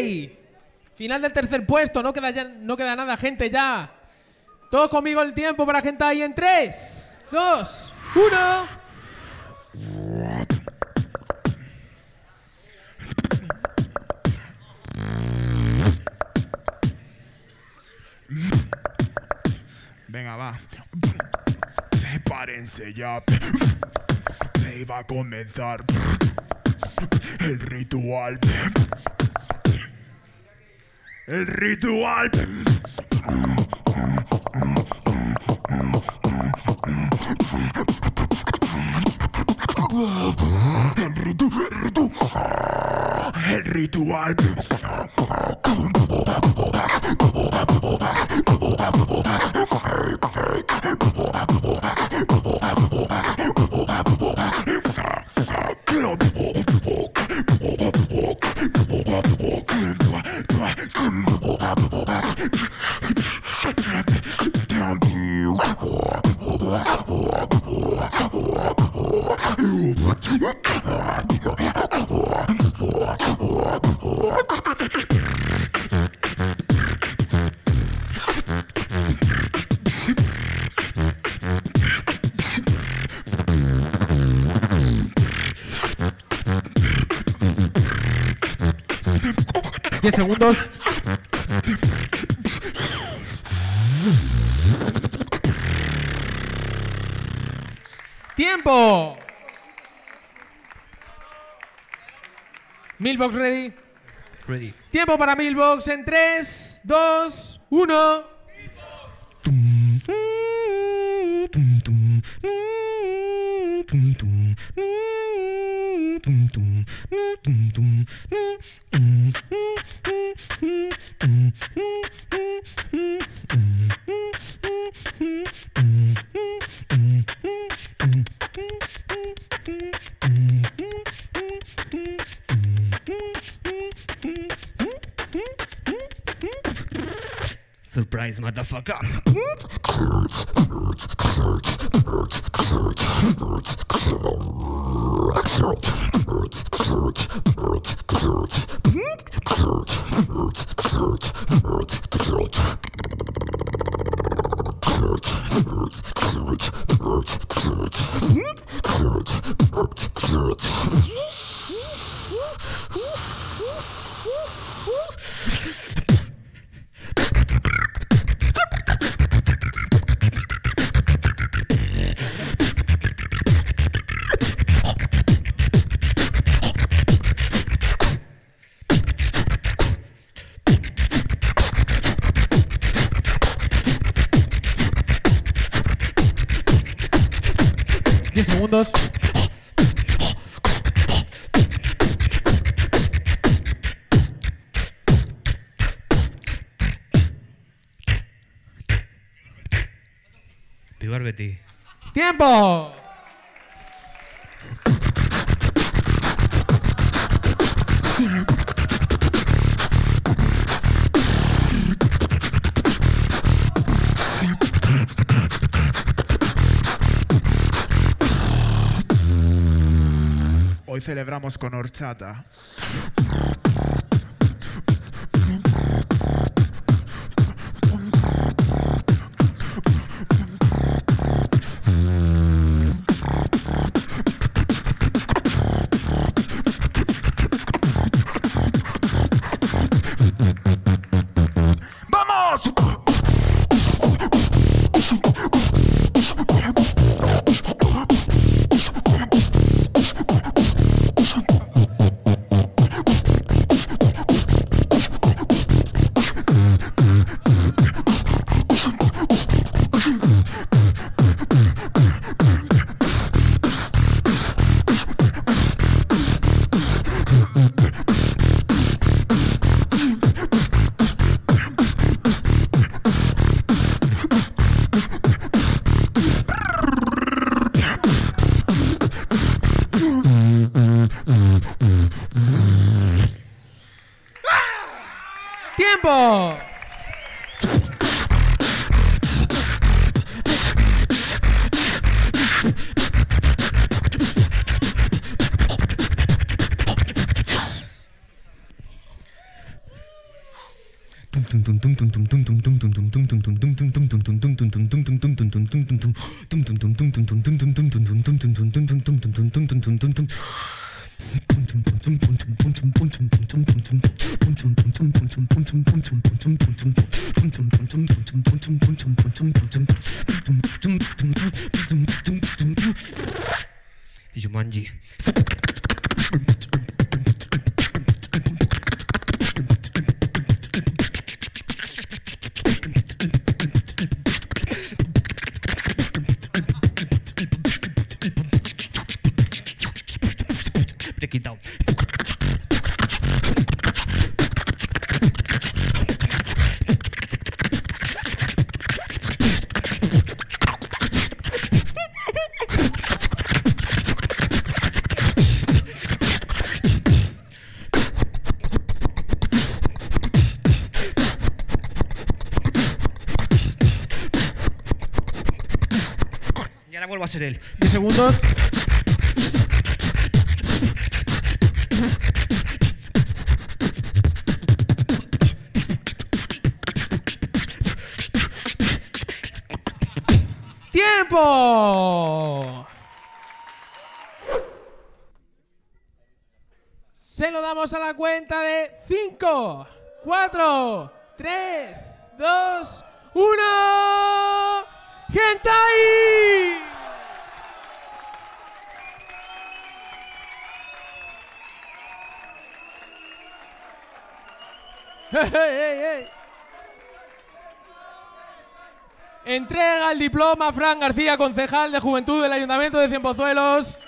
6. Final del tercer puesto. No queda, ya, no queda nada, gente, ya. Todos conmigo el tiempo para gente ahí en 3, 2, 1... Venga, va. Prepárense ya. Se va a comenzar el ritual. El ritual. El ritual. Segundos. ¡Tiempo! Milkbox ready. Ready. Tiempo para Milkbox en 3, 2, 1. Surprise, motherfucker. Segundos. Pibar Betty. ¡Tiempo! Hoy celebramos con horchata. Jumanji. Quitado. Y ahora vuelvo a ser él. 10 segundos. Se lo damos a la cuenta de 5, 4, 3, 2, 1. ¡Hentai! ¡Hey, hey, hey! Entrega el diploma Fran García, concejal de Juventud del Ayuntamiento de Ciempozuelos.